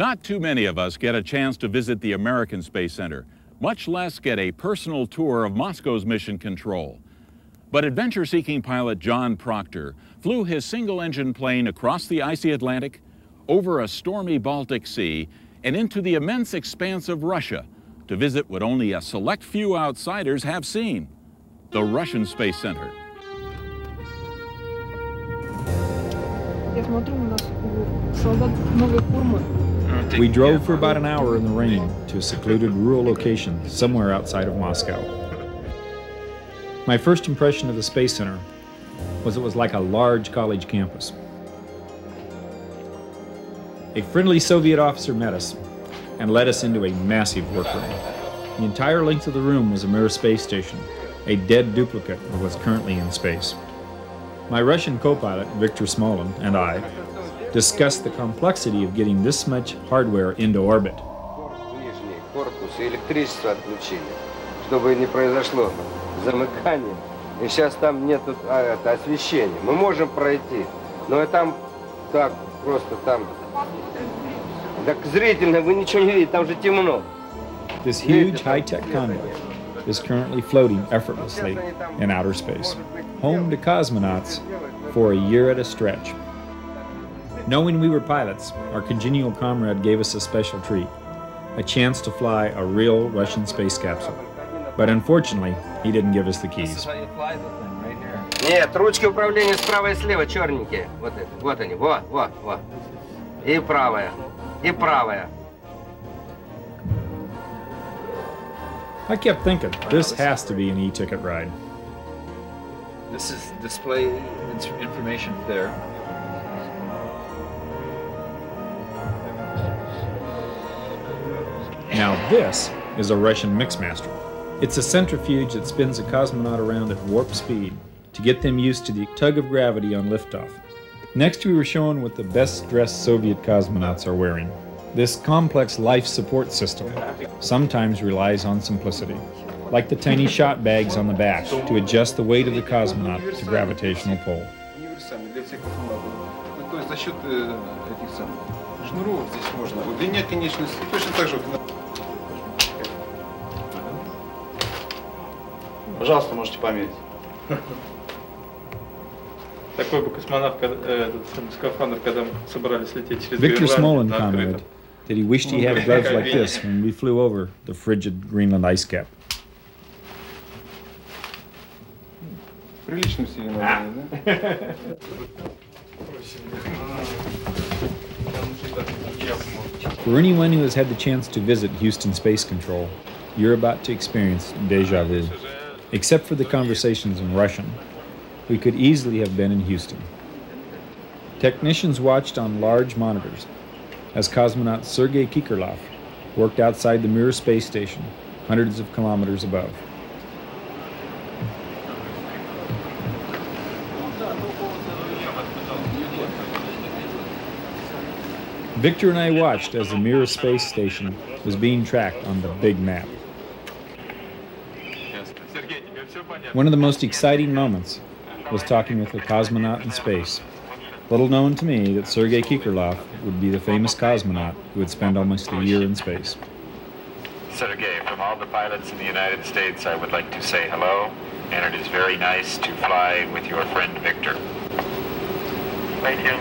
Not too many of us get a chance to visit the American Space Center, much less get a personal tour of Moscow's mission control. But adventure-seeking pilot John Proctor flew his single-engine plane across the icy Atlantic, over a stormy Baltic Sea, and into the immense expanse of Russia to visit what only a select few outsiders have seen, the Russian Space Center. We drove for about an hour in the rain to a secluded rural location somewhere outside of Moscow. My first impression of the Space Center was it was like a large college campus. A friendly Soviet officer met us and led us into a massive workroom. The entire length of the room was a Mir space station, a dead duplicate of what's currently in space. My Russian co-pilot, Victor Smolin, and I discussed the complexity of getting this much hardware into orbit. This huge high-tech convoy is currently floating effortlessly in outer space, home to cosmonauts for a year at a stretch. Knowing we were pilots, our congenial comrade gave us a special treat, a chance to fly a real Russian space capsule. But unfortunately, he didn't give us the keys. Нет, ручки управления справа и слева, черненькие. Вот это, вот они, вот, вот, вот. И правая, и правая. I kept thinking, this has to be an e-ticket ride. This is display information there. Now this is a Russian Mixmaster. It's a centrifuge that spins a cosmonaut around at warp speed to get them used to the tug of gravity on liftoff. Next, we were shown what the best-dressed Soviet cosmonauts are wearing. This complex life support system sometimes relies on simplicity, like the tiny shot bags on the back to adjust the weight of the cosmonaut to gravitational pull. Пожалуйста, можете померить. Victor Smolin commented that he wished he had gloves like this when we flew over the frigid Greenland ice cap. For anyone who has had the chance to visit Houston Space Control, you're about to experience déjà vu. Except for the conversations in Russian, we could easily have been in Houston. Technicians watched on large monitors as cosmonaut Sergei Krikalev worked outside the Mir space station, hundreds of kilometers above. Victor and I watched as the Mir space station was being tracked on the big map. One of the most exciting moments was talking with a cosmonaut in space. Little known to me that Sergei Krikalev would be the famous cosmonaut who would spend almost a year in space. Sergei, from all the pilots in the United States, I would like to say hello, and it is very nice to fly with your friend Victor. Thank you.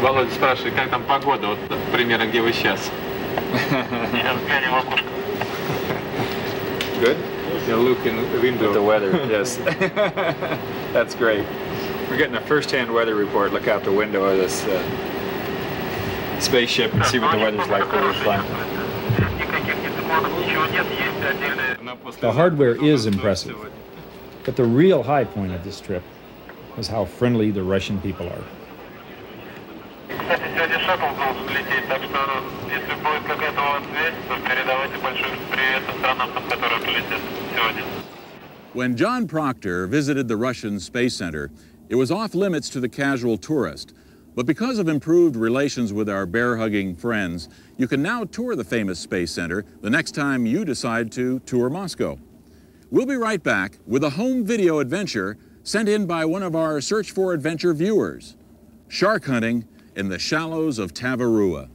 Володя спрашивает, как там погода, вот, примерно, где вы сейчас? Good? You look in the window. With the weather, yes. That's great. We're getting a first-hand weather report. Look out the window of this spaceship and see what the weather's like where we're flying. The hardware is impressive, but the real high point of this trip was how friendly the Russian people are. When John Proctor visited the Russian Space Center, it was off limits to the casual tourist. But because of improved relations with our bear-hugging friends, you can now tour the famous Space Center the next time you decide to tour Moscow. We'll be right back with a home video adventure sent in by one of our Search for Adventure viewers. Shark hunting in the shallows of Tavarua.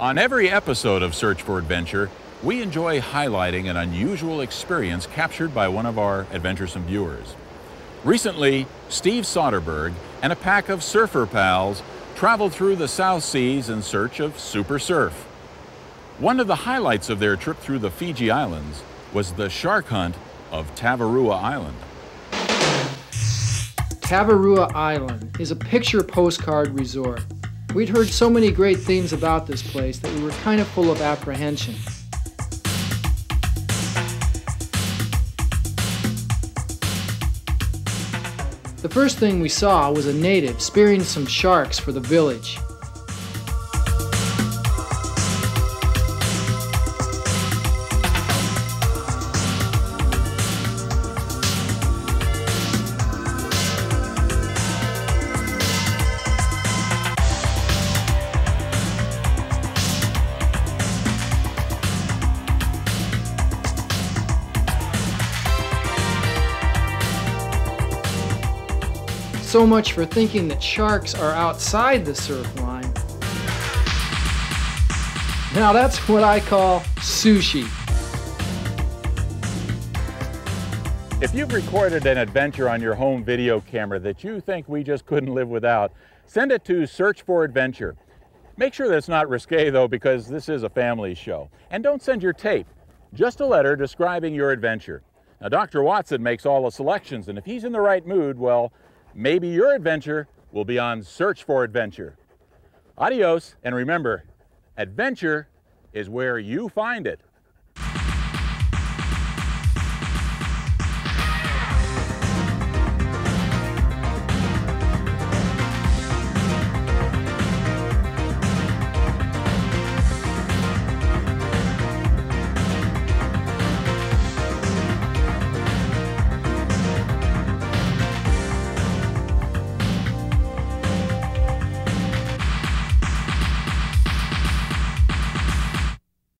On every episode of Search for Adventure, we enjoy highlighting an unusual experience captured by one of our adventuresome viewers. Recently, Steve Soderbergh and a pack of surfer pals traveled through the South Seas in search of super surf. One of the highlights of their trip through the Fiji Islands was the shark hunt of Tavarua Island. Tavarua Island is a picture postcard resort. We'd heard so many great things about this place that we were kind of full of apprehension. The first thing we saw was a native spearing some sharks for the village. So much for thinking that sharks are outside the surf line. Now that's what I call sushi. If you've recorded an adventure on your home video camera that you think we just couldn't live without, send it to Search for Adventure. Make sure that it's not risque though, because this is a family show. And don't send your tape, just a letter describing your adventure. Now Dr. Watson makes all the selections, and if he's in the right mood, well, maybe your adventure will be on Search for Adventure. Adios, and remember, adventure is where you find it.